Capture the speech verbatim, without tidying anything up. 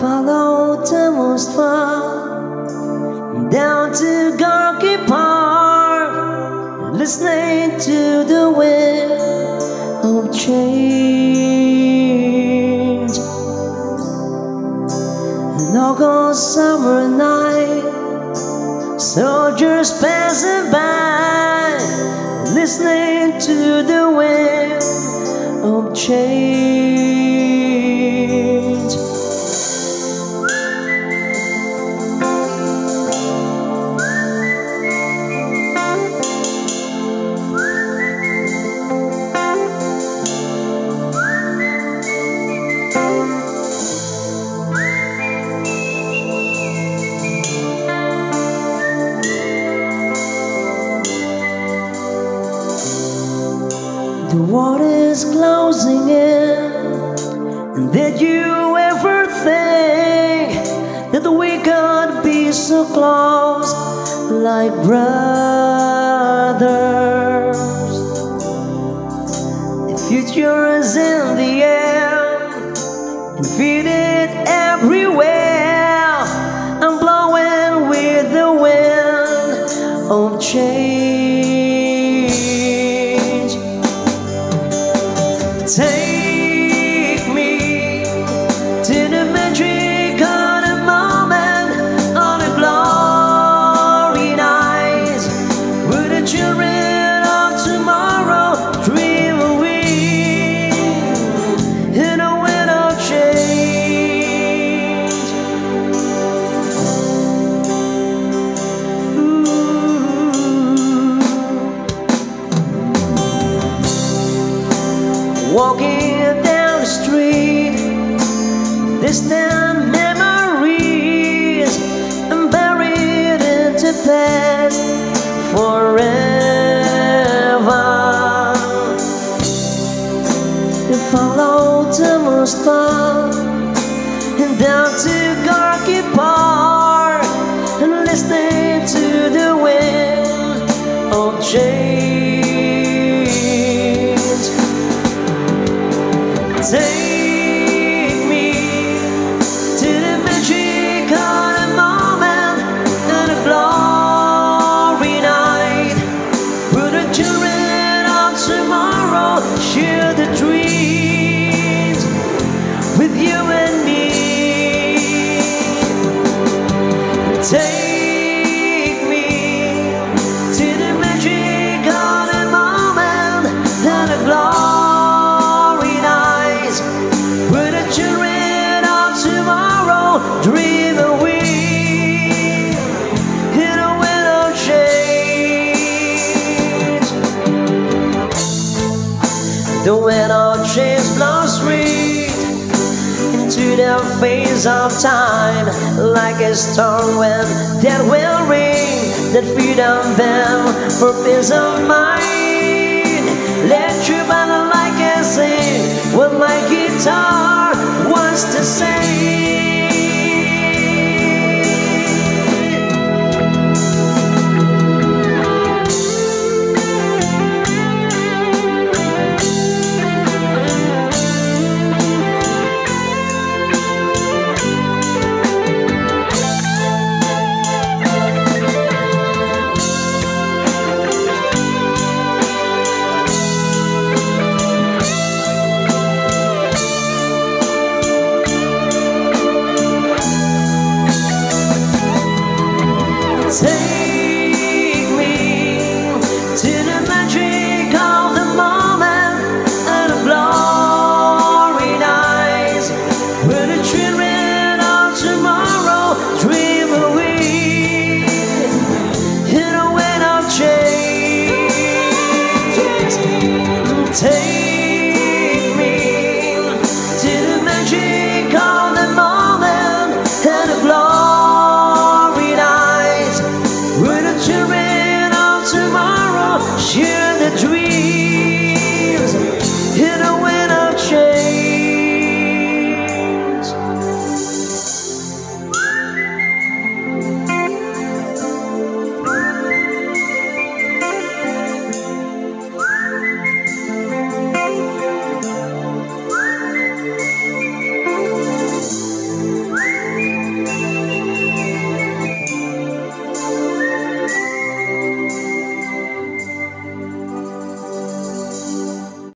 Followed the most far down to Gorky Park, listening to the wind of change. An August summer night, soldiers passing by, listening to the wind of change. The water's closing in. Did you ever think that we could be so close, like brothers? The future is in the air, and feel it everywhere. I'm blowing with the wind of change. Take me to the magic of the moment, on a glory night, with the children of tomorrow dream away in a wind of change. Ooh. Walking down the street, distant memories, and buried in the past forever. You follow the Mustang and down to Gorky Park, and listening to the wind of change. Take me to the magic of the moment, and a glory night, where the children of tomorrow share the dreams with you and me. Take dream away in a wind of change. The wind of change blows straight into the face of time, like a storm wind that will ring, that freedom bell for peace of mind. Let you battle like a sea, with my guitar wants to sing.